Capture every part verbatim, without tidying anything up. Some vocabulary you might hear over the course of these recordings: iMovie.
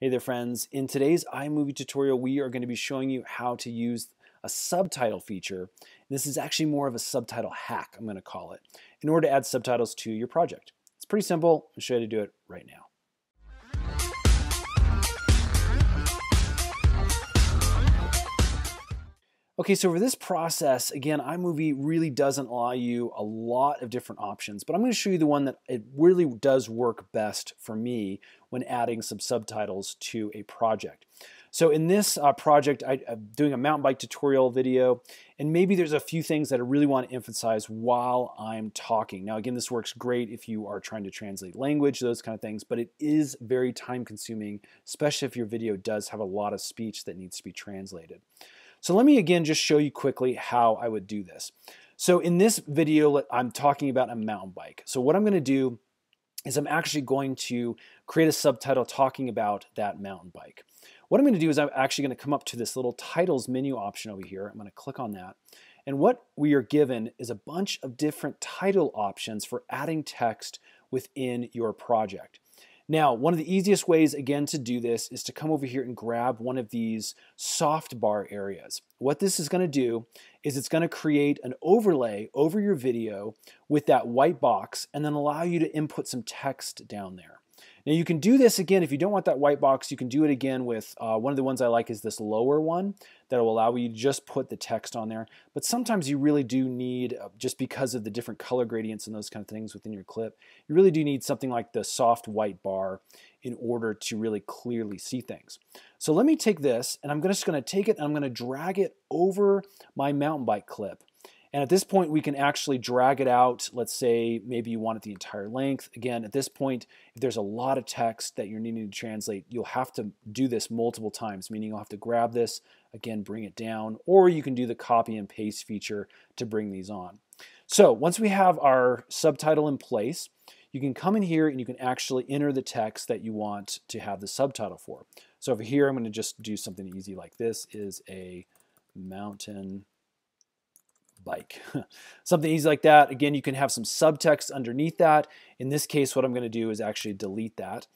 Hey there friends, in today's iMovie tutorial we are going to be showing you how to use a subtitle feature. This is actually more of a subtitle hack, I'm going to call it, in order to add subtitles to your project. It's pretty simple, I'll show you how to do it right now. Okay, so for this process, again, iMovie really doesn't allow you a lot of different options, but I'm going to show you the one that it really does work best for me when adding some subtitles to a project. So in this uh, project, I, I'm doing a mountain bike tutorial video, and maybe there's a few things that I really want to emphasize while I'm talking. Now again, this works great if you are trying to translate language, those kind of things, but it is very time consuming, especially if your video does have a lot of speech that needs to be translated. So let me again just show you quickly how I would do this. So in this video, I'm talking about a mountain bike. So what I'm going to do is I'm actually going to create a subtitle talking about that mountain bike. What I'm going to do is I'm actually going to come up to this little titles menu option over here. I'm going to click on that. And what we are given is a bunch of different title options for adding text within your project. Now, one of the easiest ways, again, to do this is to come over here and grab one of these softbar areas. What this is going to do is it's going to create an overlay over your video with that white box and then allow you to input some text down there. Now, you can do this again if you don't want that white box. You can do it again with uh, one of the ones I like is this lower one that will allow you to just put the text on there. But sometimes you really do need, uh, just because of the different color gradients and those kind of things within your clip, you really do need something like the soft white bar in order to really clearly see things. So let me take this and I'm just going to take it and I'm going to drag it over my mountain bike clip. And at this point, we can actually drag it out. Let's say maybe you want it the entire length. Again, at this point, if there's a lot of text that you're needing to translate, you'll have to do this multiple times, meaning you'll have to grab this, again, bring it down, or you can do the copy and paste feature to bring these on. So once we have our subtitle in place, you can come in here and you can actually enter the text that you want to have the subtitle for. So over here, I'm going to just do something easy like this is a mountain bike. Something easy like that. Again, you can have some subtext underneath that. In this case, what I'm going to do is actually delete that.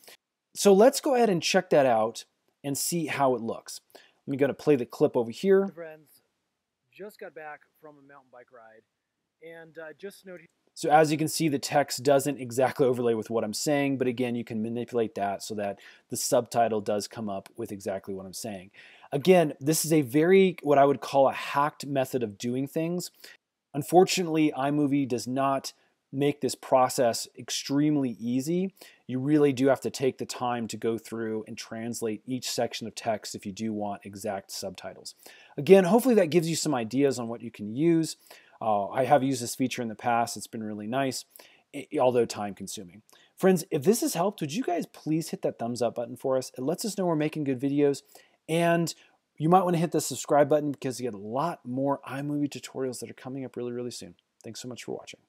So let's go ahead and check that out and see how it looks. I'm going to play the clip over here. Friends, just got back from a mountain bike ride and uh, just noticed. So as you can see, the text doesn't exactly overlay with what I'm saying, but again, you can manipulate that so that the subtitle does come up with exactly what I'm saying. Again, this is a very, what I would call a hacked method of doing things. Unfortunately, iMovie does not make this process extremely easy. You really do have to take the time to go through and translate each section of text if you do want exact subtitles. Again, hopefully that gives you some ideas on what you can use. Uh, I have used this feature in the past. It's been really nice, although time consuming. Friends, if this has helped, would you guys please hit that thumbs up button for us? It lets us know we're making good videos. And you might want to hit the subscribe button because you get a lot more iMovie tutorials that are coming up really, really soon. Thanks so much for watching.